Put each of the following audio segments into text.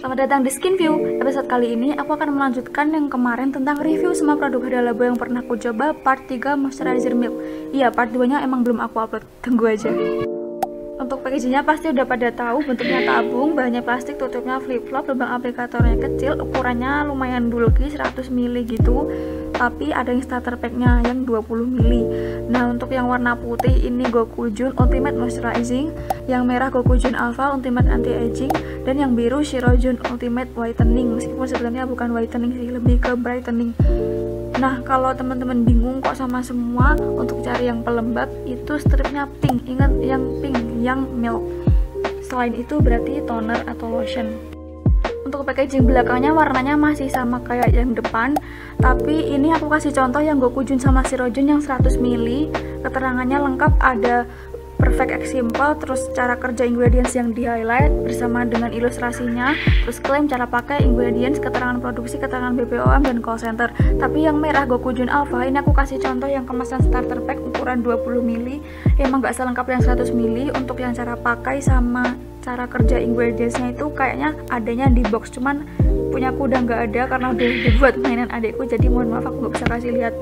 Selamat datang di Skinview. Episode kali ini aku akan melanjutkan yang kemarin tentang review semua produk Hada Labo yang pernah aku coba part 3 moisturizer milk. Iya, part 2 nya emang belum aku upload, tunggu aja. Untuk packagingnya pasti udah pada tahu, bentuknya tabung, bahannya plastik, tutupnya flip-flop, lubang aplikatornya kecil, ukurannya lumayan bulky 100 ml gitu. Tapi ada yang starter pack-nya yang 20 ml. Nah, untuk yang warna putih ini Gokujyun Ultimate Moisturizing, yang merah Gokujyun Alpha Ultimate Anti-Aging, dan yang biru Shirojyun Ultimate Whitening. Meskipun sebenarnya bukan whitening sih, lebih ke brightening. Nah, kalau teman-teman bingung kok sama semua, untuk cari yang pelembab itu stripnya pink. Ingat, yang pink, yang milk. Selain itu berarti toner atau lotion. Untuk packaging belakangnya warnanya masih sama kayak yang depan, tapi ini aku kasih contoh yang Gokujyun sama Shirojyun yang 100 ml. Keterangannya lengkap, ada perfect example, terus cara kerja ingredients yang di highlight bersama dengan ilustrasinya, terus klaim cara pakai ingredients, keterangan produksi, keterangan BPOM dan call center. Tapi yang merah Gokujyun Alpha ini aku kasih contoh yang kemasan starter pack ukuran 20 ml, emang gak selengkap yang 100 ml. Untuk yang cara pakai sama cara kerja ingredientsnya itu kayaknya adanya di box, cuman punya aku udah nggak ada karena udah dibuat mainan adikku, jadi mohon maaf aku nggak bisa kasih lihat.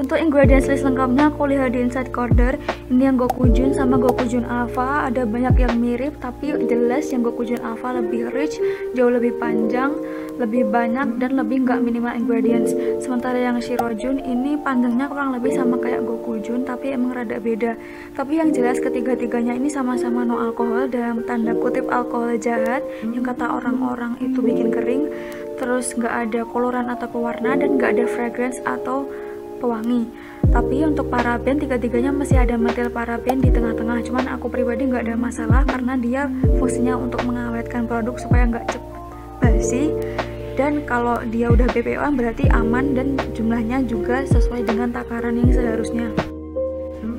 Untuk ingredients list lengkapnya aku lihat di inside corner. Ini yang Gokujyun sama Gokujyun Alpha, ada banyak yang mirip tapi jelas yang Gokujyun Alpha lebih rich, jauh lebih panjang, lebih banyak dan lebih nggak minimal ingredients. Sementara yang Shirojyun ini panjangnya kurang lebih sama kayak Gokujyun tapi emang rada beda. Tapi yang jelas ketiga-tiganya ini sama-sama no alkohol, dalam tanda kutip alkohol jahat yang kata orang-orang itu bikin kering, terus nggak ada koloran atau pewarna dan nggak ada fragrance atau wangi. Tapi untuk paraben tiga-tiganya masih ada metil paraben di tengah-tengah, cuman aku pribadi nggak ada masalah karena dia fungsinya untuk mengawetkan produk supaya nggak cepat basi, dan kalau dia udah BPOM berarti aman dan jumlahnya juga sesuai dengan takaran yang seharusnya.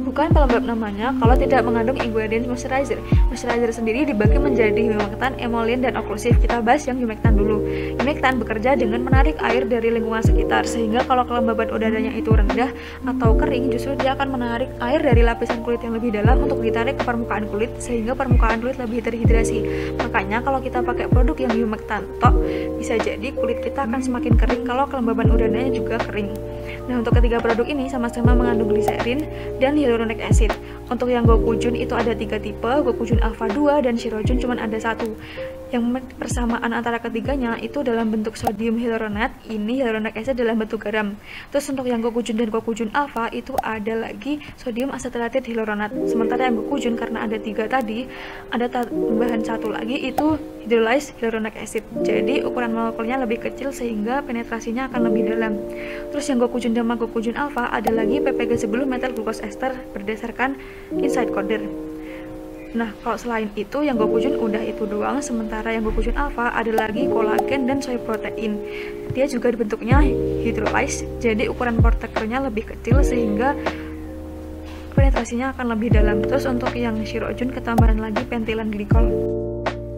Bukan pelembab namanya kalau tidak mengandung ingredients moisturizer. Moisturizer sendiri dibagi menjadi humectan, emollient, dan oklusif. Kita bahas yang humectan dulu. Humectan bekerja dengan menarik air dari lingkungan sekitar, sehingga kalau kelembaban udaranya itu rendah atau kering, justru dia akan menarik air dari lapisan kulit yang lebih dalam untuk ditarik ke permukaan kulit, sehingga permukaan kulit lebih terhidrasi. Makanya kalau kita pakai produk yang humectan tok, bisa jadi kulit kita akan semakin kering kalau kelembaban udaranya juga kering. Nah, untuk ketiga produk ini sama-sama mengandung gliserin dan hyaluronik acid. Untuk yang Gokujyun itu ada 3 tipe, Gokujyun Alpha 2 dan Shirojyun cuma ada 1. Yang persamaan antara ketiganya itu dalam bentuk sodium hyaluronat, ini hyaluronic acid dalam bentuk garam. Terus untuk yang Gokujyun dan Gokujyun Alpha itu ada lagi sodium acetate hyaluronat. Sementara yang Gokujyun karena ada 3 tadi, ada tambahan 1 lagi itu hydrolyzed hyaluronic acid. Jadi ukuran molekulnya lebih kecil sehingga penetrasinya akan lebih dalam. Terus yang Gokujyun dan Gokujyun Alpha ada lagi PPG 10 meter glucose ester berdasarkan inside coder. Nah, kalau selain itu yang Gokujyun udah itu doang, sementara yang Gokujyun Alpha ada lagi kolagen dan soy protein. Dia juga bentuknya hydrolyzed, jadi ukuran protekernya lebih kecil sehingga penetrasinya akan lebih dalam. Terus untuk yang Shirojyun ketambahan lagi pentilan glikol.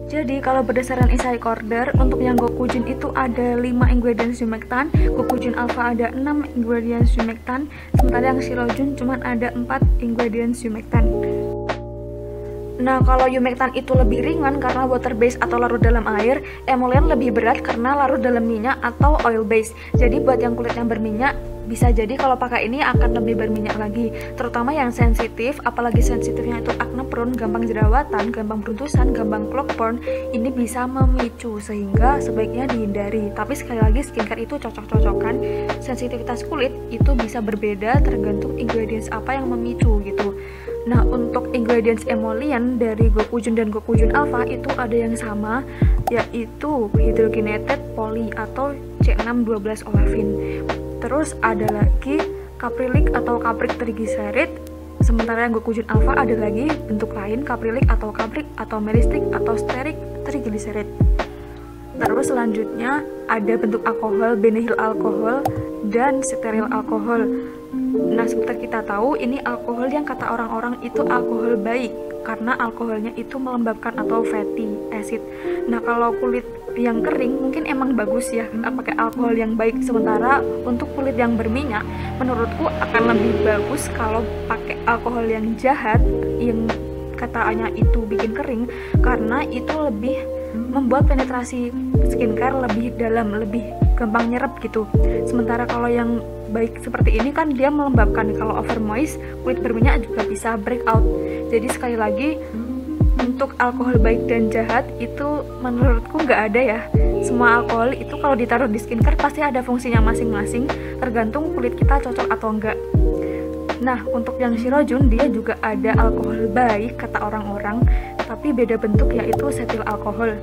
Jadi kalau berdasarkan inside order, untuk yang Gokujyun itu ada 5 ingredients humectan, Gokujyun Alpha ada 6 ingredients humectan, sementara yang Shirojyun cuma ada 4 ingredients humectan. Nah, kalau humectan itu lebih ringan karena water base atau larut dalam air, emollient lebih berat karena larut dalam minyak atau oil base. Jadi buat yang kulitnya berminyak, bisa jadi kalau pakai ini akan lebih berminyak lagi, terutama yang sensitif, apalagi sensitifnya itu acne prone, gampang jerawatan, gampang beruntusan, gampang clockworm, ini bisa memicu sehingga sebaiknya dihindari. Tapi sekali lagi skincare itu cocok-cocokan, sensitivitas kulit itu bisa berbeda tergantung ingredients apa yang memicu gitu. Nah, untuk ingredients emollient dari Gokujyun dan Gokujyun Alpha itu ada yang sama, yaitu hydrogenated poly atau C612 olefin. Terus ada lagi kaprilik atau kaprik triglyceride, sementara yang Gokujyun Alpha ada lagi bentuk lain, kaprilik atau kaprik atau melistik atau stearic triglyceride. Terus selanjutnya ada bentuk alkohol, behenyl alkohol dan cetiril alkohol. Nah, seperti kita tahu, ini alkohol yang kata orang-orang itu alkohol baik karena alkoholnya itu melembabkan atau fatty acid. Nah, kalau kulit yang kering mungkin emang bagus ya pakai alkohol yang baik, sementara untuk kulit yang berminyak menurutku akan lebih bagus kalau pakai alkohol yang jahat yang katanya itu bikin kering, karena itu lebih membuat penetrasi skincare lebih dalam, lebih gampang nyerap gitu. Sementara kalau yang baik seperti ini kan dia melembabkan. Kalau over moist, kulit berminyak juga bisa breakout. Jadi sekali lagi, untuk alkohol baik dan jahat itu menurutku nggak ada ya. Semua alkohol itu kalau ditaruh di skincare pasti ada fungsinya masing-masing, tergantung kulit kita cocok atau enggak. Nah, untuk yang Shirojyun dia juga ada alkohol baik kata orang-orang, tapi beda bentuk yaitu cetil alkohol.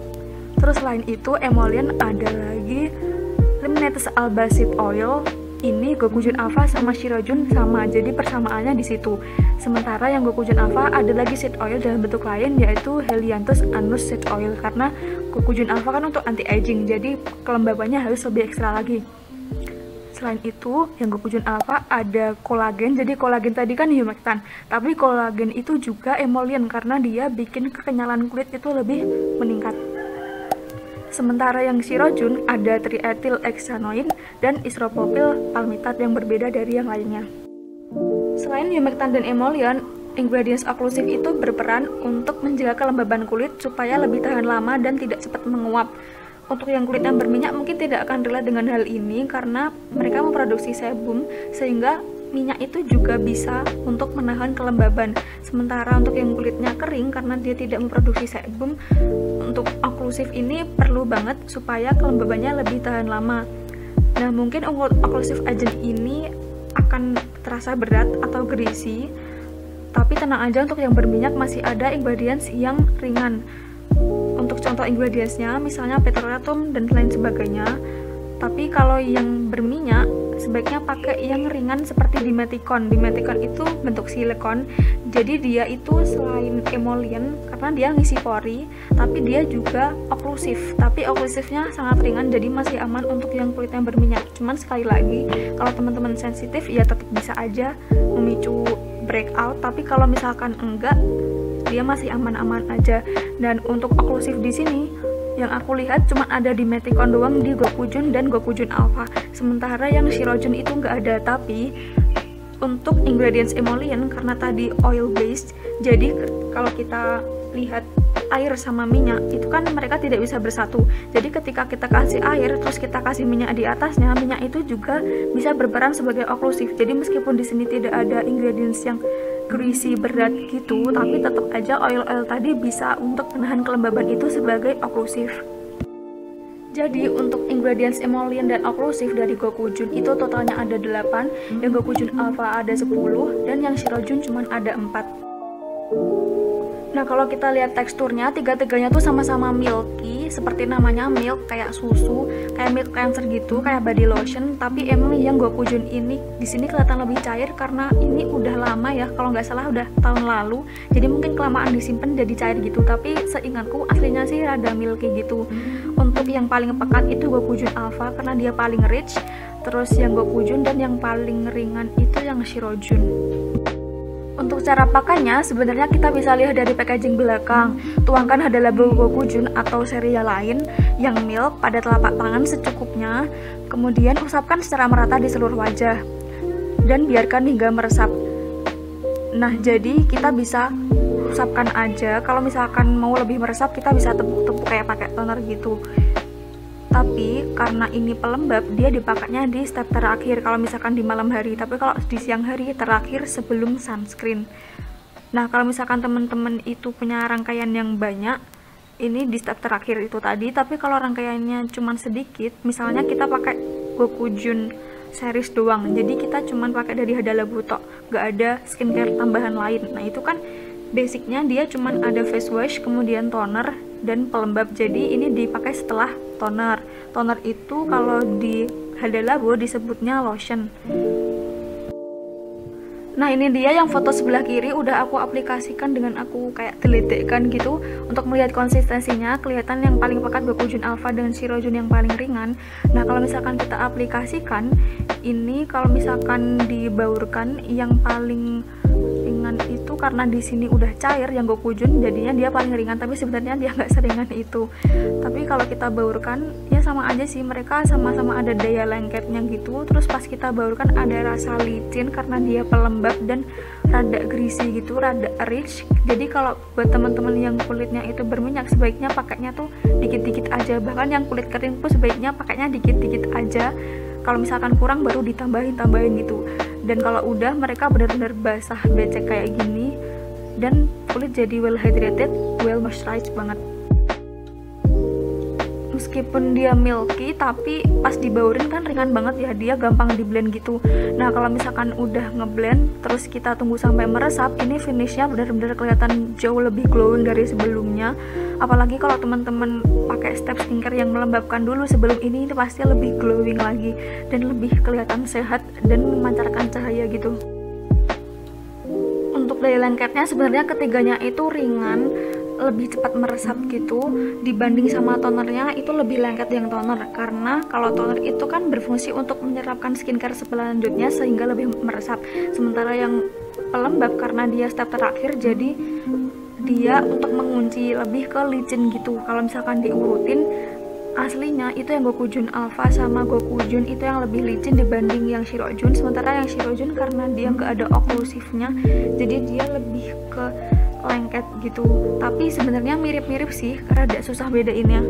Terus selain itu emollient ada lagi limnetes albacid oil. Ini Gokujyun Alpha sama Shirojyun sama, jadi persamaannya di situ. Sementara yang Gokujyun Alpha ada lagi seed oil dalam bentuk lain yaitu Heliantus Anus Seed Oil, karena Gokujyun Alpha kan untuk anti aging, jadi kelembabannya harus lebih ekstra lagi. Selain itu, yang Gokujyun Alpha ada kolagen. Jadi kolagen tadi kan humectant, tapi kolagen itu juga emollient karena dia bikin kekenyalan kulit itu lebih meningkat. Sementara yang Shirojyun ada trietil hexanoin dan isopropil palmitat yang berbeda dari yang lainnya. Selain humectant dan emollient, ingredients oklusif itu berperan untuk menjaga kelembaban kulit supaya lebih tahan lama dan tidak cepat menguap. Untuk yang kulitnya berminyak mungkin tidak akan relate dengan hal ini karena mereka memproduksi sebum sehingga minyak itu juga bisa untuk menahan kelembaban. Sementara untuk yang kulitnya kering karena dia tidak memproduksi sebum, untuk oklusif ini perlu banget supaya kelembabannya lebih tahan lama. Nah, mungkin oklusif agent ini akan terasa berat atau greasy, tapi tenang aja, untuk yang berminyak masih ada ingredients yang ringan. Untuk contoh ingredientsnya misalnya petrolatum dan lain sebagainya. Tapi kalau yang berminyak sebaiknya pakai yang ringan seperti dimethicone. Dimethicone itu bentuk silikon, jadi dia itu selain emollient karena dia ngisi pori, tapi dia juga oklusif, tapi oklusifnya sangat ringan, jadi masih aman untuk yang kulitnya berminyak. Cuman sekali lagi, kalau teman-teman sensitif ya tetap bisa aja memicu breakout, tapi kalau misalkan enggak, dia masih aman-aman aja. Dan untuk oklusif di sini yang aku lihat cuma ada dimethicone doang di Gokujyun dan Gokujyun Alpha. Sementara yang Shirojyun itu nggak ada. Tapi untuk ingredients emollient karena tadi oil based, jadi kalau kita lihat air sama minyak itu kan mereka tidak bisa bersatu. Jadi ketika kita kasih air terus kita kasih minyak di atasnya, minyak itu juga bisa berperan sebagai oklusif. Jadi meskipun di sini tidak ada ingredients yang greasy berat gitu, tapi tetap aja oil-oil tadi bisa untuk menahan kelembaban itu sebagai oklusif. Jadi untuk ingredients emollient dan oklusif dari Gokujyun itu totalnya ada 8, yang Gokujyun Alpha ada 10, dan yang Shirojyun cuma ada 4. Nah, kalau kita lihat teksturnya, tiga-tiganya tuh sama-sama milky, seperti namanya milk, kayak susu, kayak milk cleanser gitu, kayak body lotion. Tapi emang yang Gokujyun ini di sini kelihatan lebih cair karena ini udah lama ya, kalau nggak salah udah tahun lalu. Jadi mungkin kelamaan disimpan jadi cair gitu. Tapi seingatku aslinya sih rada milky gitu. Untuk yang paling pekat itu Gokujyun Alpha karena dia paling rich. Terus yang Gokujyun, dan yang paling ringan itu yang Shirojyun. Untuk cara pakainya, sebenarnya kita bisa lihat dari packaging belakang. Tuangkan Hada Labo Gokujyun atau serial lain yang milk pada telapak tangan secukupnya, kemudian usapkan secara merata di seluruh wajah dan biarkan hingga meresap. Nah, jadi kita bisa usapkan aja. Kalau misalkan mau lebih meresap, kita bisa tepuk-tepuk kayak pakai toner gitu. Tapi karena ini pelembab, dia dipakainya di step terakhir kalau misalkan di malam hari. Tapi kalau di siang hari terakhir sebelum sunscreen. Nah, kalau misalkan teman-teman itu punya rangkaian yang banyak, ini di step terakhir itu tadi. Tapi kalau rangkaiannya cuma sedikit, misalnya kita pakai Gokujyun series doang, jadi kita cuma pakai dari Hada Labo tok, nggak ada skincare tambahan lain. Nah, itu kan basicnya dia cuma ada face wash, kemudian toner dan pelembab. Jadi ini dipakai setelah toner. Toner itu kalau di Hada Labo disebutnya lotion. Nah, ini dia yang foto sebelah kiri udah aku aplikasikan dengan aku kayak deletekkan gitu untuk melihat konsistensinya. Kelihatan yang paling pekat Gokujyun Alpha dan Shirojyun yang paling ringan. Nah, kalau misalkan kita aplikasikan ini, kalau misalkan dibaurkan yang paling ringan itu karena di sini udah cair yang Gokujyun, jadinya dia paling ringan, tapi sebenarnya dia nggak seringan itu. Tapi kalau kita baurkan ya sama aja sih, mereka sama-sama ada daya lengketnya gitu. Terus pas kita baurkan ada rasa licin karena dia pelembab dan rada greasy gitu, rada rich. Jadi kalau buat teman-teman yang kulitnya itu berminyak, sebaiknya pakainya tuh dikit-dikit aja. Bahkan yang kulit kering pun sebaiknya pakainya dikit-dikit aja. Kalau misalkan kurang baru ditambahin gitu. Dan kalau udah mereka benar-benar basah becek kayak gini dan kulit jadi well hydrated, well moisturized banget. Meskipun dia milky, tapi pas dibaurin kan ringan banget ya, dia gampang di blend gitu. Nah kalau misalkan udah ngeblend, terus kita tunggu sampai meresap, ini finishnya benar-benar kelihatan jauh lebih glowing dari sebelumnya. Apalagi kalau teman-teman pakai step skincare yang melembabkan dulu sebelum ini pasti lebih glowing lagi dan lebih kelihatan sehat dan memancarkan cahaya gitu. Untuk daya lengketnya sebenarnya ketiganya itu ringan, lebih cepat meresap gitu dibanding sama tonernya. Itu lebih lengket yang toner, karena kalau toner itu kan berfungsi untuk menyerapkan skincare selanjutnya sehingga lebih meresap. Sementara yang pelembab karena dia step terakhir, jadi dia untuk mengunci lebih ke licin gitu. Kalau misalkan diurutin aslinya itu yang Gokujyun Alpha sama Gokujyun itu yang lebih licin dibanding yang Shirojyun. Sementara yang Shirojyun karena dia nggak ada oklusifnya, jadi dia lebih ke lengket gitu. Tapi sebenarnya mirip-mirip sih, karena agak susah bedainnya.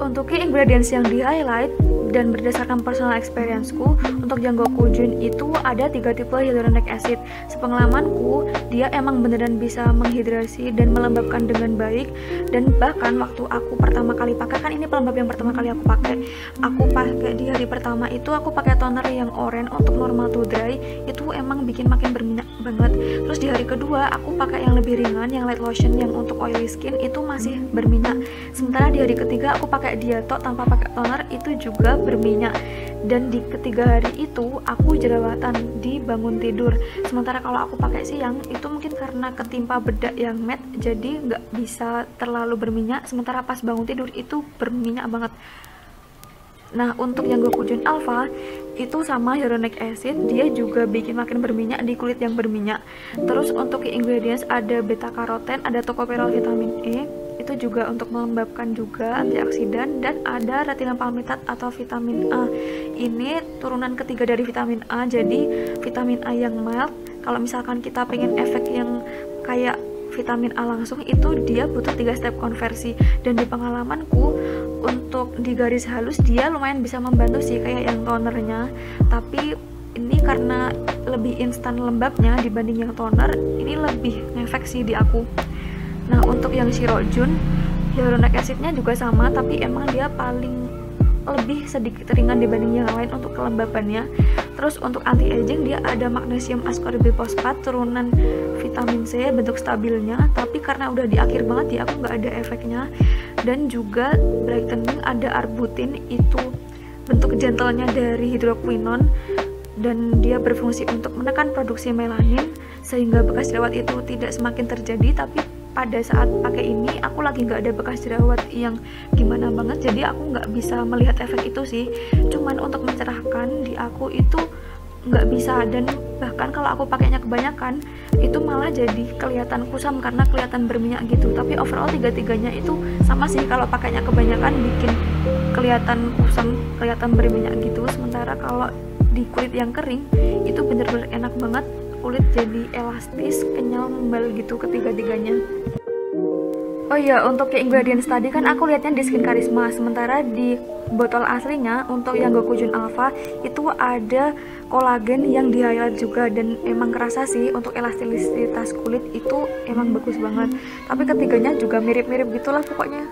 Untuk ingredients yang di highlight dan berdasarkan personal experienceku, untuk yang Gokujyun itu ada 3 tipe hyaluronic acid. Sepengalamanku, dia emang beneran bisa menghidrasi dan melembabkan dengan baik. Dan bahkan waktu aku pertama kali pakai, kan ini pelembab yang pertama kali aku pakai. Aku pakai di hari pertama itu aku pakai toner yang oranye untuk normal to dry, itu emang bikin makin berminyak banget. Terus di hari kedua aku pakai yang lebih ringan, yang light lotion yang untuk oily skin, itu masih berminyak. Sementara di hari ketiga aku pakai diatok tanpa pakai toner, itu juga berminyak. Dan di ketiga hari itu aku jerawatan di bangun tidur. Sementara kalau aku pakai siang itu mungkin karena ketimpa bedak yang matte, jadi nggak bisa terlalu berminyak. Sementara pas bangun tidur itu berminyak banget. Nah untuk yang Gokujyun Alpha itu sama hyaluronic acid, dia juga bikin makin berminyak di kulit yang berminyak. Terus untuk ingredients ada beta karoten, ada tocopherol, vitamin E, itu juga untuk melembabkan juga, antioksidan, dan ada retinil palmitat atau vitamin A. Ini turunan ketiga dari vitamin A, jadi vitamin A yang mild. Kalau misalkan kita pengen efek yang kayak vitamin A langsung, itu dia butuh 3 step konversi. Dan di pengalamanku untuk di garis halus dia lumayan bisa membantu sih kayak yang tonernya, tapi ini karena lebih instan lembabnya dibanding yang toner, ini lebih ngefek sih di aku. Nah untuk yang Shirojyun, hyaluronic acidnya juga sama, tapi emang dia paling lebih sedikit ringan dibanding yang lain untuk kelembabannya. Terus untuk anti aging dia ada magnesium ascorbyl phosphate, turunan vitamin C bentuk stabilnya, tapi karena udah di akhir banget ya aku nggak ada efeknya. Dan juga brightening ada arbutin, itu bentuk gentlenya dari hidroquinone dan dia berfungsi untuk menekan produksi melanin sehingga bekas jerawat itu tidak semakin terjadi. Tapi pada saat pakai ini aku lagi nggak ada bekas jerawat yang gimana banget, jadi aku nggak bisa melihat efek itu sih. Cuman untuk mencerahkan di aku itu nggak bisa, dan bahkan kalau aku pakainya kebanyakan itu malah jadi kelihatan kusam karena kelihatan berminyak gitu. Tapi overall tiga-tiganya itu sama sih, kalau pakainya kebanyakan bikin kelihatan kusam, kelihatan berminyak gitu. Sementara kalau di kulit yang kering itu bener-bener enak banget, kulit jadi elastis, kenyal, membal gitu ketiga-tiganya. Oh iya, untuk ingredients tadi kan aku lihatnya di Skin Karisma, sementara di botol aslinya untuk yang Gokujyun Alpha itu ada kolagen yang di highlight juga, dan emang kerasa sih untuk elastisitas kulit itu emang bagus banget. Tapi ketiganya juga mirip-mirip gitulah pokoknya.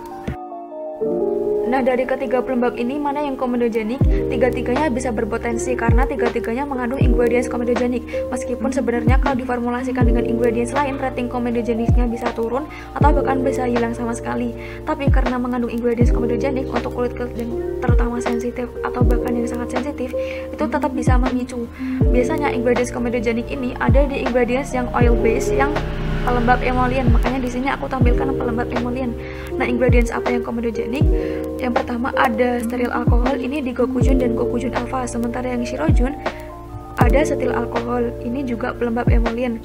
Nah dari ketiga pelembab ini mana yang komedogenik? Tiga-tiganya bisa berpotensi karena tiga-tiganya mengandung ingredients komedogenik. Meskipun sebenarnya kalau diformulasikan dengan ingredients lain, rating komedogeniknya bisa turun atau bahkan bisa hilang sama sekali. Tapi karena mengandung ingredients komedogenik untuk kulit yang terutama sensitif atau bahkan yang sangat sensitif, itu tetap bisa memicu. Biasanya ingredients komedogenik ini ada di ingredients yang oil base, yang pelembab emolien, makanya di sini aku tampilkan pelembab emolien. Nah, ingredients apa yang komedogenik? Yang pertama ada stearil alkohol, ini di Gokujyun dan Gokujyun Alpha. Sementara yang Shirojyun ada cetil alkohol, ini juga pelembab emolien.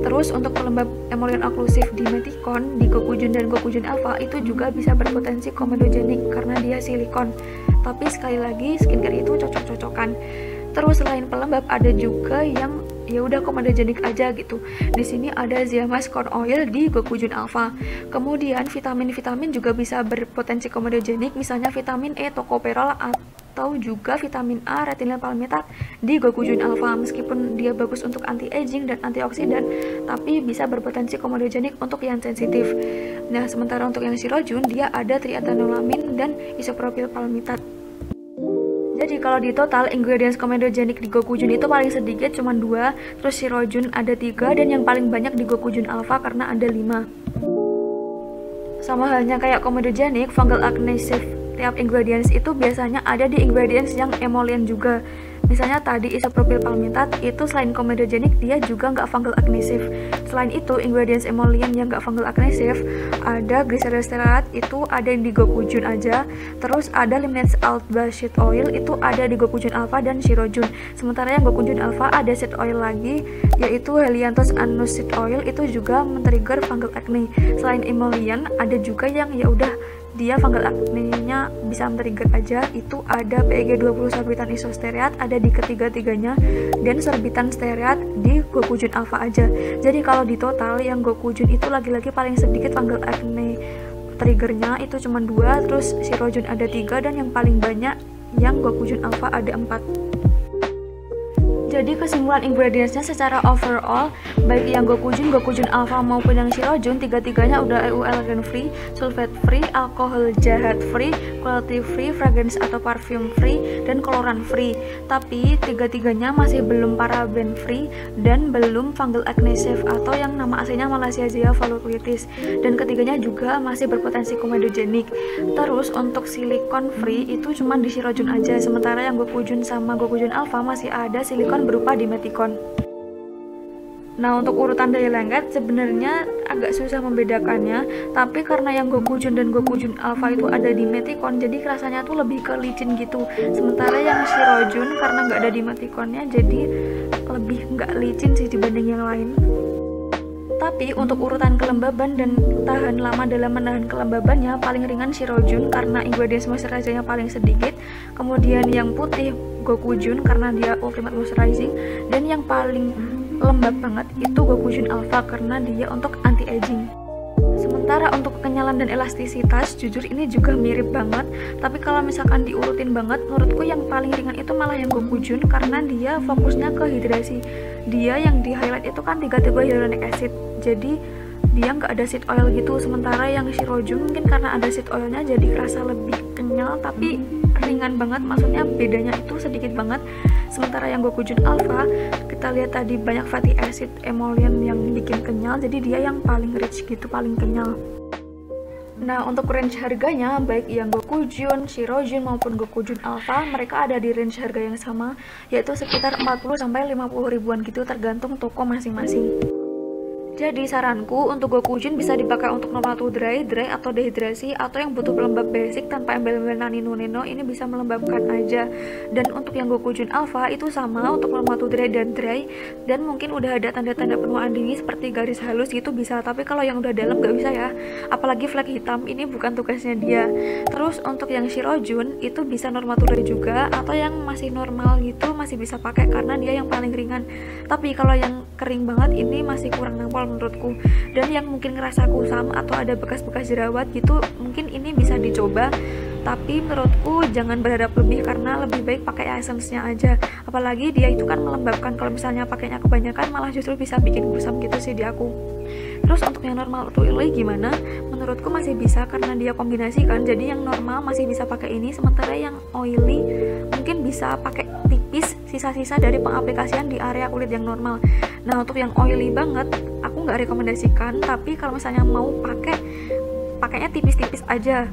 Terus untuk pelembab emolien oklusif dimethicone di Gokujyun dan Gokujyun Alpha itu juga bisa berpotensi komedogenik karena dia silikon. Tapi sekali lagi skincare itu cocok-cocokan. Terus selain pelembab ada juga yang ya udah comedogenic aja gitu. Di sini ada Ziamask corn oil di Gokujyun Alpha. Kemudian vitamin-vitamin juga bisa berpotensi comedogenic, misalnya vitamin E, tocopherol, atau juga vitamin A, retinil palmitat di Gokujyun Alpha. Meskipun dia bagus untuk anti-aging dan antioksidan, tapi bisa berpotensi komedogenik untuk yang sensitif. Nah, sementara untuk yang Shirojyun, dia ada triatenolamin dan isopropil palmitat. Jadi kalau di total ingredients komedogenik di Gokujyun itu paling sedikit cuma 2, terus Shirojyun ada 3, dan yang paling banyak di Gokujyun Alpha karena ada 5. Sama halnya kayak komedogenik, fungal aggressive tiap ingredients itu biasanya ada di ingredients yang emollient juga. Misalnya tadi isopropil palmitat itu selain komedogenik dia juga nggak fungal aggressive. Selain itu ingredients emollient yang nggak fungal aggressive ada glycerin itu ada yang di Gokujyun aja. Terus ada limnetes albacid oil itu ada di Gokujyun Alpha dan Shirojyun. Sementara yang Gokujyun Alpha ada seed oil lagi, yaitu Heliantus Anus Seed Oil, itu juga men-trigger fungal acne. Selain emollient ada juga yang ya udah dia fungal acne-nya bisa men-trigger aja, itu ada PEG 20 sorbitan isostereat ada di ketiga-tiganya, dan sorbitan stereat di Gokujyun Alpha aja. Jadi kalau di total yang Gokujyun itu lagi-lagi paling sedikit fungal acne triggernya itu cuma 2, terus Shirojyun ada 3, dan yang paling banyak yang Gokujyun Alpha ada 4. Jadi kesimpulan ingredientsnya secara overall, baik yang Gokujyun, Gokujyun Alpha maupun yang Shirojyun, tiga-tiganya udah EUL green free, sulfate free, alkohol jahat free, quality free, fragrance atau parfum free, dan coloran free. Tapi tiga-tiganya masih belum paraben free dan belum fungal acne safe atau yang nama aslinya Malassezia folliculitis, dan ketiganya juga masih berpotensi komedogenik. Terus untuk silikon free itu cuma di Shirojyun aja, sementara yang Gokujyun sama Gokujyun Alpha masih ada silikon berupa dimethicone. Nah, untuk urutan daya lengket sebenarnya agak susah membedakannya, tapi karena yang Gokujyun dan Gokujyun Alpha itu ada dimethicone, jadi rasanya tuh lebih ke licin gitu. Sementara yang Shirojyun karena nggak ada dimethicone-nya, jadi lebih nggak licin sih dibanding yang lain. Tapi untuk urutan kelembaban dan tahan lama dalam menahan kelembabannya, paling ringan Shirojyun karena ingredients moisturizer-nya paling sedikit. Kemudian yang putih Gokujyun karena dia ultimate moisturizing, dan yang paling lembab banget itu Gokujyun Alpha karena dia untuk anti-aging. Sementara untuk kenyalan dan elastisitas, jujur ini juga mirip banget, tapi kalau misalkan diurutin banget, menurutku yang paling ringan itu malah yang Gokujyun karena dia fokusnya ke hidrasi. Dia yang di highlight itu kan 3 tipe hyaluronic acid, jadi dia nggak ada seed oil gitu. Sementara yang Shirojyun mungkin karena ada seed oilnya jadi kerasa lebih kenyal, tapi ringan banget, maksudnya bedanya itu sedikit banget. Sementara yang Gokujyun Alpha kita lihat tadi banyak fatty acid emollient yang bikin kenyal, jadi dia yang paling rich gitu, paling kenyal. Nah, untuk range harganya, baik yang Gokujyun, Shirojyun maupun Gokujyun Alpha, mereka ada di range harga yang sama, yaitu sekitar 40–50 ribuan gitu, tergantung toko masing-masing. Jadi saranku untuk Gokujyun bisa dipakai untuk nomatu dry atau dehidrasi, atau yang butuh pelembab basic tanpa embel-embel nanino-neno, ini bisa melembabkan aja. Dan untuk yang Gokujyun Alpha itu sama untuk nomatu dry dan dry, dan mungkin udah ada tanda-tanda penuaan dini seperti garis halus gitu bisa, tapi kalau yang udah dalam nggak bisa ya, apalagi flek hitam, ini bukan tugasnya dia. Terus untuk yang Shirojyun itu bisa normatu dry juga, atau yang masih normal gitu masih bisa pakai karena dia yang paling ringan. Tapi kalau yang kering banget ini masih kurang nampol menurutku, dan yang mungkin ngerasa kusam atau ada bekas-bekas jerawat gitu mungkin ini bisa dicoba, tapi menurutku jangan berharap lebih karena lebih baik pakai essence-nya aja, apalagi dia itu kan melembabkan, kalau misalnya pakainya kebanyakan malah justru bisa bikin kusam gitu sih di aku. Terus untuk yang normal itu gimana? Menurutku masih bisa karena dia kombinasikan, jadi yang normal masih bisa pakai ini, sementara yang oily mungkin bisa pakai tipis sisa-sisa dari pengaplikasian di area kulit yang normal. Nah, untuk yang oily banget aku nggak rekomendasikan, tapi kalau misalnya mau pakai, pakainya tipis-tipis aja.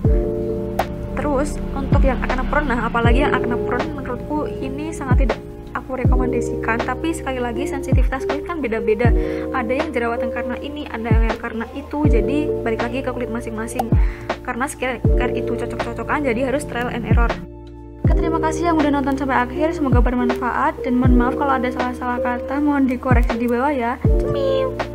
Terus untuk yang acne prone, nah apalagi yang acne prone menurutku ini sangat tidak aku rekomendasikan, tapi sekali lagi sensitivitas kulit kan beda-beda, ada yang jerawatan karena ini, ada yang karena itu, jadi balik lagi ke kulit masing-masing. Karena skincare itu cocok-cocokan, jadi harus trial and error. Terima kasih yang udah nonton sampai akhir, semoga bermanfaat, dan mohon maaf kalau ada salah-salah kata, mohon dikoreksi di bawah ya. Cemil.